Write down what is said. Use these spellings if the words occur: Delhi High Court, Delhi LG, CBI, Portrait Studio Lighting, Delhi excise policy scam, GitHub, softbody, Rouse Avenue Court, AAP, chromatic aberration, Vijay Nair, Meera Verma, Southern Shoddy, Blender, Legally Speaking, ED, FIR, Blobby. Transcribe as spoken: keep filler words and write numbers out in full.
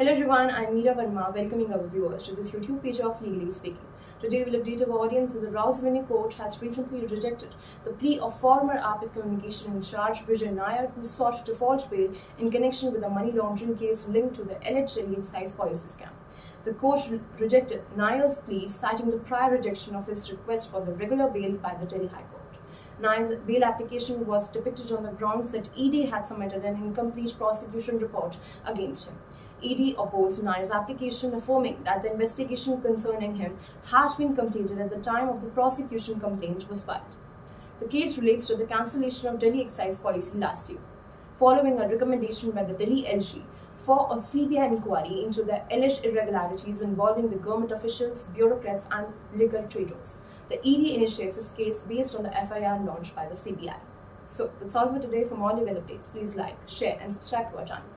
Hello everyone, I'm Meera Verma, welcoming our viewers to this YouTube page of Legally Speaking. Today we will update our audience that the Rouse Avenue Court has recently rejected the plea of former A A P communication in charge Vijay Nair, who sought to forge bail in connection with a money laundering case linked to the alleged Delhi excise policy scam. The court re rejected Nair's plea, citing the prior rejection of his request for the regular bail by the Delhi High Court. Nair's bail application was depicted on the grounds that E D had submitted an incomplete prosecution report against him. E D opposed Nair's application, affirming that the investigation concerning him had been completed at the time of the prosecution complaint was filed. The case relates to the cancellation of Delhi excise policy last year, following a recommendation by the Delhi L G for a C B I inquiry into the alleged irregularities involving the government officials, bureaucrats and liquor traders. The E D initiates this case based on the F I R launched by the C B I. So that's all for today. For more legal updates, please like, share and subscribe to our channel.